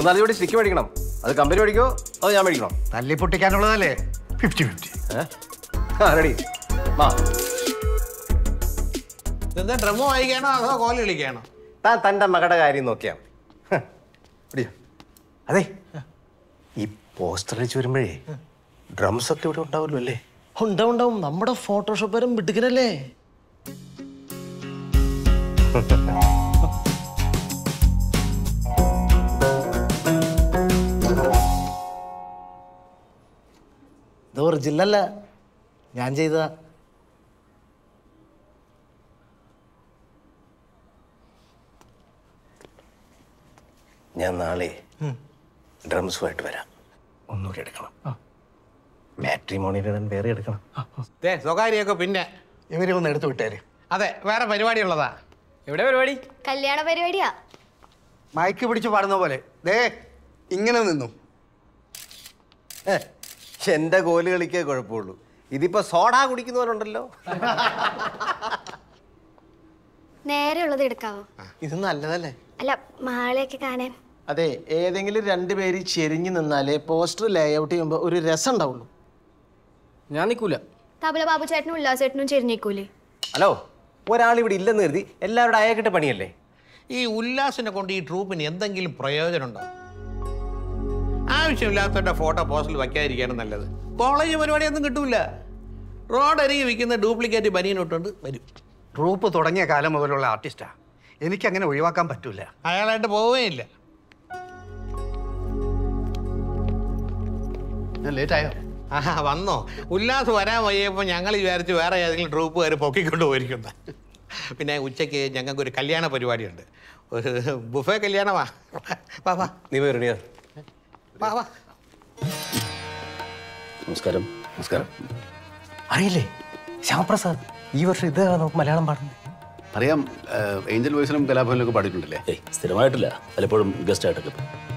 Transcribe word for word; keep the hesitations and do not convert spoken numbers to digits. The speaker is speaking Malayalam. മൂന്നാല് കൂടി സ്റ്റിക്ക് മേടിക്കണം. അത് കമ്പനി മേടിക്കോ അത് ഞാൻ മേടിക്കണം. തല്ലി പൊട്ടിക്കാനുള്ളതല്ലേ. Fifty fifty ready. എന്താ ഡ്രമ്മോ വായിക്കാണോ അതോ കോല് കളിക്കാണോ? താൻ തൻ്റെ മകളുടെ കാര്യം നോക്കിയാൽ അതെ. ഈ പോസ്റ്റർ അടിച്ച് വരുമ്പോഴേ ഡ്രംസ് ഒക്കെ ഇവിടെ ഉണ്ടാവുമല്ലോ അല്ലേ? ഉണ്ടാവും ഉണ്ടാവും. നമ്മുടെ ഫോട്ടോഷോപ്പേരും വിടുക്കനല്ലേ. ഇത് ഒറിജിനല്ല, ഞാൻ ചെയ്തതാ. ഞാൻ നാളെ ഡ്രംസുമായിട്ട് വരാം. ഒന്നുകൂടി എടുക്കണം. മാട്രിമോണിയിൽ വേറെ എടുക്കണം. സ്വകാര്യമൊക്കെ പിന്നെ ഇവരെ ഒന്ന് എടുത്തു വിട്ടേര്. അതെ, വേറെ പരിപാടി ഉള്ളതാ. എവിടെ പരിപാടി? കല്യാണ പരിപാടിയാ. മൈക്ക് പിടിച്ച് പാടുന്ന പോലെ ദേ ഇങ്ങനെ നിന്നു. എന്റെ കോല് കളിക്കേ കുഴപ്പമുള്ളൂ. ഇതിപ്പോ സോഡാ കുടിക്കുന്നവരുണ്ടല്ലോ. നേരെ ഉള്ളത് എടുക്കാവോ? ഇത് നല്ലതല്ലേ? അല്ല, മാളെയൊക്കെ കാണാൻ. അതെ, ഏതെങ്കിലും രണ്ടുപേര് ചെരിഞ്ഞു നിന്നാലേ പോസ്റ്റർ ലേഔട്ട് ചെയ്യുമ്പോ ഒരു രസം ഉണ്ടാവുള്ളൂ. ഞാൻ നിൽക്കൂല. തബല ബാബു ചേട്ടനും ഉല്ലാസേട്ടനും ചെരിഞ്ഞേക്കൂലേ? ഹലോ, ഒരാളിവിടെ ഇല്ലെന്ന് കരുതി എല്ലാവരുടെ അയക്കിട്ട പണിയല്ലേ. ഈ ഉല്ലാസിനെ കൊണ്ട് ഈ ട്രൂപ്പിന് എന്തെങ്കിലും പ്രയോജനം ഉണ്ടോ? ആവശ്യമില്ലാത്തവരുടെ ഫോട്ടോ പോസ്റ്റിൽ വയ്ക്കാതിരിക്കാനും നല്ലത്. കോളേജ് പരിപാടിയൊന്നും കിട്ടൂല. റോഡരികെ വിൽക്കുന്ന ഡ്യൂപ്ലിക്കേറ്റ് ബനിയനോട്ടുണ്ട് വരും. ട്രൂപ്പ് തുടങ്ങിയ കാലം മുതലുള്ള ആർട്ടിസ്റ്റാണ്. എനിക്കങ്ങനെ ഒഴിവാക്കാൻ പറ്റൂല. അയാളായിട്ട് പോവുകയില്ല. ലേറ്റായോ? ആ വന്നോ. ഉല്ലാസ് വരാൻ വയ്യപ്പോൾ ഞങ്ങൾ വിചാരിച്ച് വേറെ ഏതെങ്കിലും ട്രൂപ്പ് കയറി പൊക്കിക്കൊണ്ട് പോയിരിക്കുന്നത്. പിന്നെ ഉച്ചയ്ക്ക് ഞങ്ങൾക്കൊരു കല്യാണ പരിപാടിയുണ്ട്. ഒരു ബുഫേ കല്യാണമാ. വാ വാ. നീ റെഡിയാ? വാ വാ. നമസ്കാരം. നമസ്കാരം. അറിയില്ലേ ശ്യാമപ്രസാദ് ഈ വർഷം ഇത് മലയാളം പാടുന്നത്? അറിയാം. ഏഞ്ചൽ വോയിസിലും കലാഭവനിലൊക്കെ പാടിയിട്ടുണ്ടല്ലേ? സ്ഥിരമായിട്ടില്ല, പലപ്പോഴും ഗസ്റ്റ് ആയിട്ടൊക്കെ.